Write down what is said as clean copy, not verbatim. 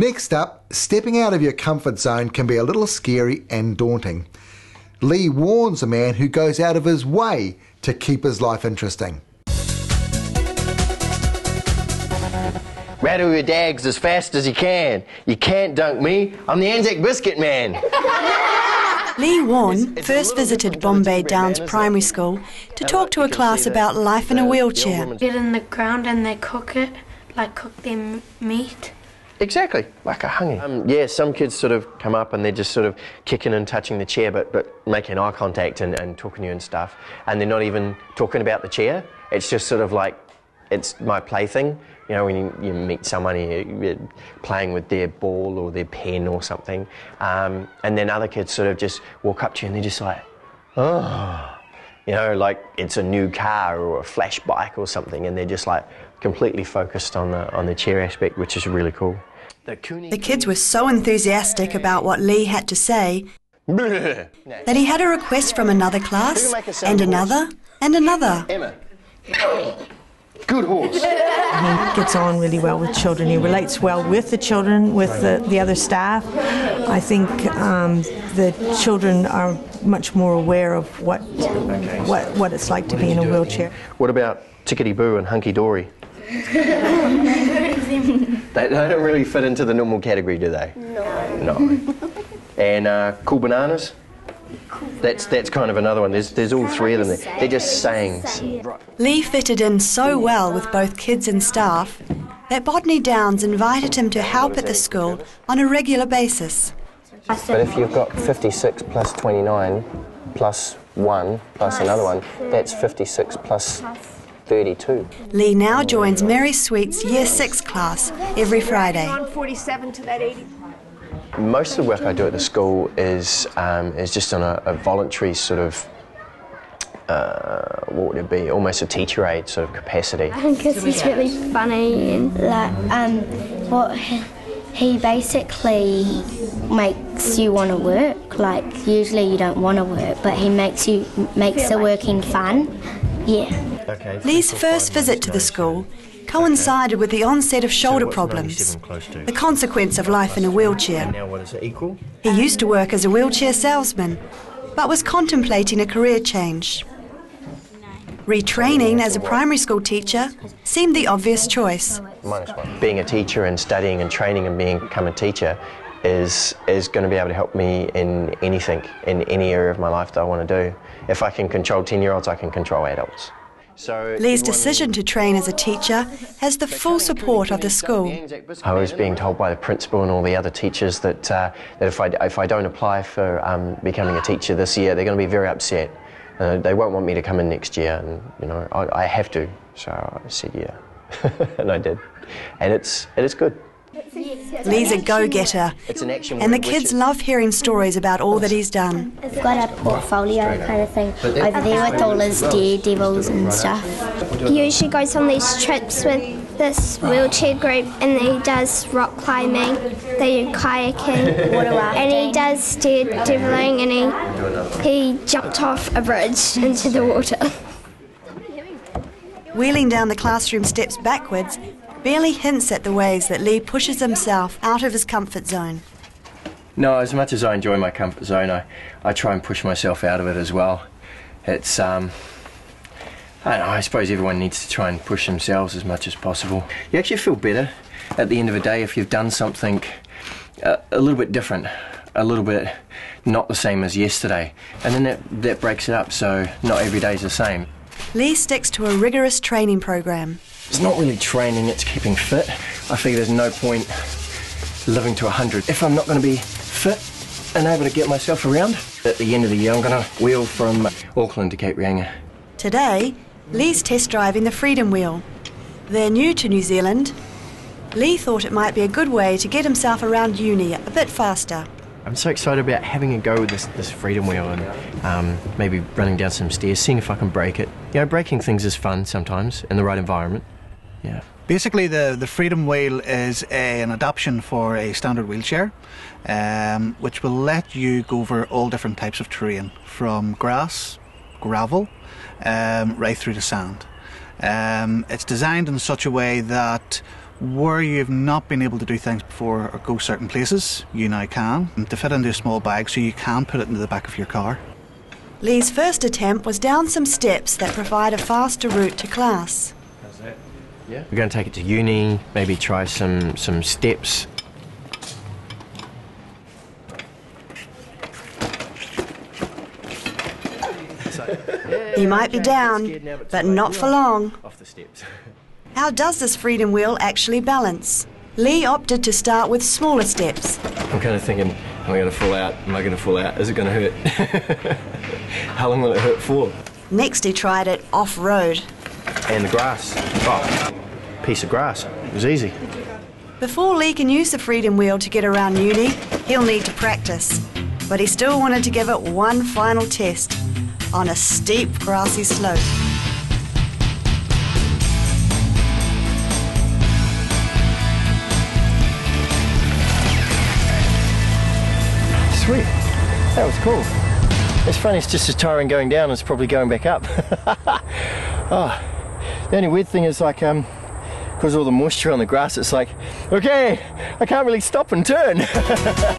Next up, stepping out of your comfort zone can be a little scary and daunting. Lee Warn's a man who goes out of his way to keep his life interesting. Rattle your dags as fast as you can. You can't dunk me, I'm the Anzac Biscuit Man. Lee Warn first visited Bombay Downs Primary School to talk to a class about life in a wheelchair. Get in the ground and they cook it, like cook their meat. Exactly, like a hungy. Yeah, some kids sort of come up and they're just sort of kicking and touching the chair but making eye contact and talking to you and stuff, and they're not even talking about the chair. It's just sort of like, it's my plaything. You know, when you meet someone, you're playing with their ball or their pen or something, and then other kids sort of just walk up to you and they're just like, oh, you know, like it's a new car or a flash bike or something, and they're just like completely focused on the chair aspect, which is really cool. The kids were so enthusiastic about what Lee had to say that he had a request from another class and another and another. Emma. Good horse. He gets on really well with children. He relates well with the children, with the other staff. I think the children are much more aware of what it's like to be in a wheelchair. What about Tickety Boo and Hunky Dory? They don't really fit into the normal category, do they? No. No. And cool bananas? That's kind of another one. There's all three of them there. They're just sayings. Lee fitted in so well with both kids and staff that Botany Downs invited him to help at the school on a regular basis. But if you've got 56 plus 29 plus 1 plus another one, that's 56 plus 32. Lee now joins Mary Sweet's Year 6 class every Friday. Most of the work I do at the school is just on a voluntary sort of, what would it be, almost a teacher aid sort of capacity. I think he's really funny, and like, he basically makes you want to work. Like usually you don't want to work, but he makes the working fun. Yeah. Okay, Lee's first visit to the school coincided with the onset of shoulder problems, the consequence of life in a wheelchair. He used to work as a wheelchair salesman, but was contemplating a career change. Retraining as a primary school teacher seemed the obvious choice. Being a teacher and studying and training and becoming a teacher is going to be able to help me in anything, in any area of my life that I want to do. If I can control 10-year-olds, I can control adults. So Lee's decision to train as a teacher has the full support of the school. I was being told by the principal and all the other teachers that, that if I don't apply for becoming a teacher this year, they're going to be very upset. They won't want me to come in next year, and you know I have to. So I said yeah, and I did, and it is good. Lee's a go-getter, and the kids love hearing stories about all that he's done. He's got a portfolio kind of thing over there with all his daredevils and stuff. He usually goes on these trips with this wheelchair group, and he does rock climbing, they do kayaking, and he does daredeviling, and he jumped off a bridge into the water. Wheeling down the classroom steps backwards barely hints at the ways that Lee pushes himself out of his comfort zone. No, as much as I enjoy my comfort zone, I try and push myself out of it as well. It's, I don't know, I suppose everyone needs to try and push themselves as much as possible. You actually feel better at the end of the day if you've done something a little bit different, a little bit not the same as yesterday. And then that breaks it up, so not every day's the same. Lee sticks to a rigorous training program. It's not really training, it's keeping fit. I figure there's no point living to 100 if I'm not going to be fit and able to get myself around. At the end of the year, I'm going to wheel from Auckland to Cape Reinga. Today, Lee's test driving the Freedom Wheel. They're new to New Zealand. Lee thought it might be a good way to get himself around uni a bit faster. I'm so excited about having a go with this Freedom Wheel and maybe running down some stairs, seeing if I can break it. You know, breaking things is fun sometimes in the right environment. Yeah. Basically, the Freedom Wheel is an adaptation for a standard wheelchair, which will let you go over all different types of terrain, from grass, gravel, right through to sand. It's designed in such a way that Where you've not been able to do things before or go certain places, you now can, and to fit into a small bag so you can put it into the back of your car. Lee's first attempt was down some steps that provide a faster route to class. How's that? Yeah. We're going to take it to uni, maybe try some steps. He might be down, but not for long. Off the steps. How does this Freedom Wheel actually balance? Lee opted to start with smaller steps. I'm kind of thinking, am I going to fall out? Am I going to fall out? Is it going to hurt? How long will it hurt for? Next he tried it off-road. And the grass. Oh, piece of grass. It was easy. Before Lee can use the Freedom Wheel to get around uni, he'll need to practice. But he still wanted to give it one final test on a steep grassy slope. Sweet. That was cool. It's funny, it's just as tiring going down as probably going back up. Oh, the only weird thing is, like, because all the moisture on the grass, it's like, okay, I can't really stop and turn.